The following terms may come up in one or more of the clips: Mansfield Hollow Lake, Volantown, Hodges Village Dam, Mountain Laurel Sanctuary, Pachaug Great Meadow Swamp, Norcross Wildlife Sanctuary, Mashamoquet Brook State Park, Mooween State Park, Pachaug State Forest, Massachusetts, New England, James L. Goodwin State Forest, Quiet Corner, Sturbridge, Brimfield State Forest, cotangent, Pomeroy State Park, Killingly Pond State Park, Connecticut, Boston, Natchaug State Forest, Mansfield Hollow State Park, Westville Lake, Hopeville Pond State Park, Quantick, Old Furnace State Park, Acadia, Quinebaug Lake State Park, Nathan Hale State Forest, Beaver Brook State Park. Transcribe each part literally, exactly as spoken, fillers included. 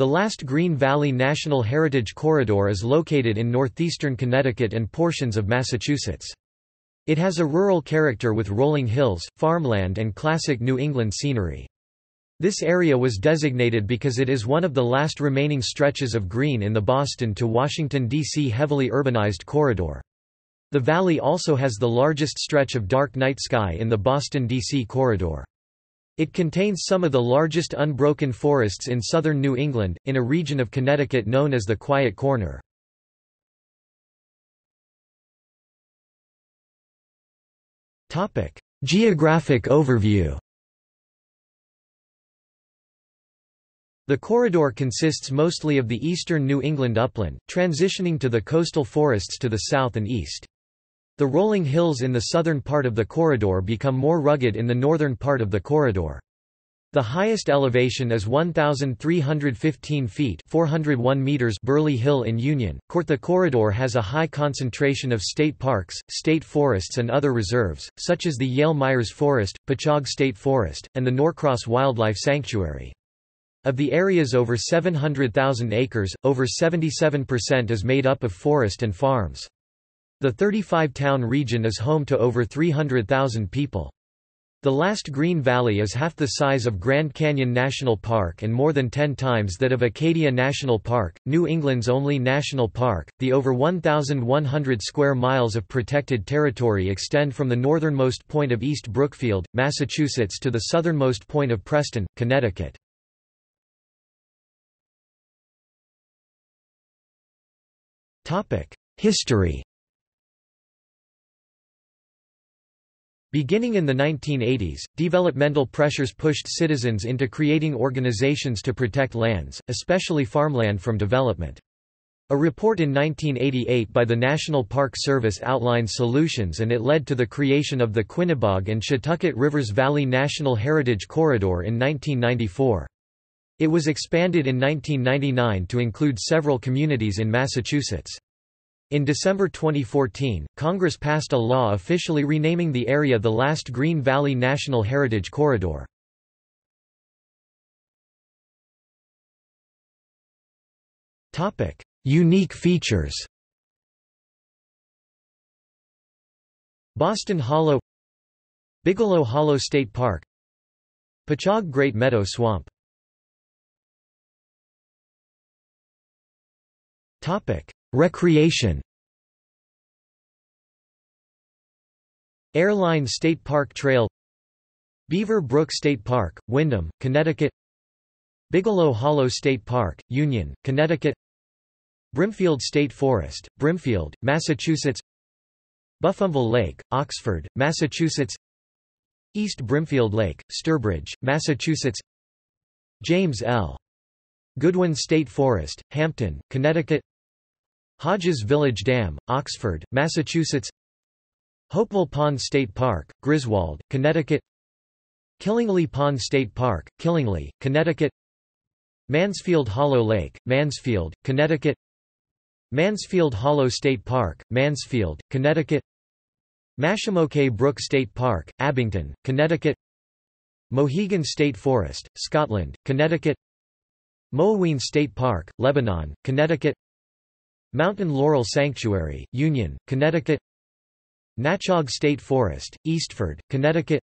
The Last Green Valley National Heritage Corridor is located in northeastern Connecticut and portions of Massachusetts. It has a rural character with rolling hills, farmland and classic New England scenery. This area was designated because it is one of the last remaining stretches of green in the Boston to Washington, D C heavily urbanized corridor. The valley also has the largest stretch of dark night sky in the Boston, D C corridor. It contains some of the largest unbroken forests in southern New England, in a region of Connecticut known as the Quiet Corner. Geographic overview. The corridor consists mostly of the eastern New England upland, transitioning to the coastal forests to the south and east. The rolling hills in the southern part of the corridor become more rugged in the northern part of the corridor. The highest elevation is one thousand three hundred fifteen feet (four hundred one meters) Burley Hill in Union. Court. The corridor has a high concentration of state parks, state forests and other reserves, such as the Yale Myers Forest, Pachaug State Forest, and the Norcross Wildlife Sanctuary. Of the area's over seven hundred thousand acres, over seventy-seven percent is made up of forest and farms. The thirty-five town region is home to over three hundred thousand people. The Last Green Valley is half the size of Grand Canyon National Park and more than ten times that of Acadia National Park, New England's only national park. The over one thousand one hundred square miles of protected territory extend from the northernmost point of East Brookfield, Massachusetts to the southernmost point of Preston, Connecticut. History. Beginning in the nineteen eighties, developmental pressures pushed citizens into creating organizations to protect lands, especially farmland, from development. A report in nineteen eighty-eight by the National Park Service outlined solutions, and it led to the creation of the Quinebaug and Shetucket Rivers Valley National Heritage Corridor in nineteen ninety-four. It was expanded in nineteen ninety-nine to include several communities in Massachusetts. In December twenty fourteen, Congress passed a law officially renaming the area the Last Green Valley National Heritage Corridor. Unique features. Boston Hollow, Bigelow Hollow State Park, Pachaug Great Meadow Swamp. Recreation. Airline State Park Trail, Beaver Brook State Park, Windham, Connecticut, Bigelow Hollow State Park, Union, Connecticut, Brimfield State Forest, Brimfield, Massachusetts, Buffumville Lake, Oxford, Massachusetts, East Brimfield Lake, Sturbridge, Massachusetts, James L. Goodwin State Forest, Hampton, Connecticut, Hodges Village Dam, Oxford, Massachusetts, Hopeville Pond State Park, Griswold, Connecticut, Killingly Pond State Park, Killingly, Connecticut, Mansfield Hollow Lake, Mansfield, Connecticut, Mansfield Hollow State Park, Mansfield, Connecticut, Mashamoquet Brook State Park, Abington, Connecticut, Mohegan State Forest, Scotland, Connecticut, Mooween State Park, Lebanon, Connecticut, Mountain Laurel Sanctuary, Union, Connecticut, Natchaug State Forest, Eastford, Connecticut,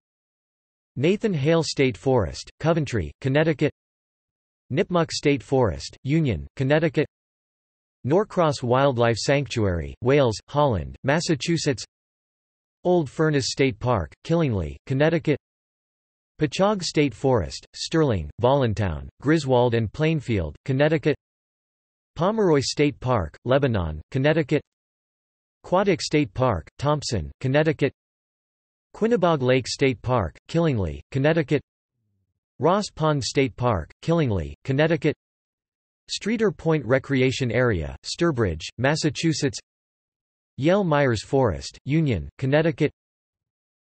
Nathan Hale State Forest, Coventry, Connecticut, Nipmuc State Forest, Union, Connecticut, Norcross Wildlife Sanctuary, Wales, Holland, Massachusetts, Old Furnace State Park, Killingly, Connecticut, Pachaug State Forest, Sterling, Volantown, Griswold and Plainfield, Connecticut, Pomeroy State Park, Lebanon, Connecticut, Quantick State Park, Thompson, Connecticut, Quinebaug Lake State Park, Killingly, Connecticut, Ross Pond State Park, Killingly, Connecticut, Streeter Point Recreation Area, Sturbridge, Massachusetts, Yale Myers Forest, Union, Connecticut,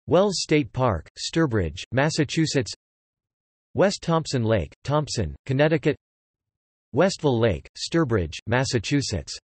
Wells State Park, Sturbridge, Massachusetts, West Thompson Lake, Thompson, Connecticut, Westville Lake, Sturbridge, Massachusetts.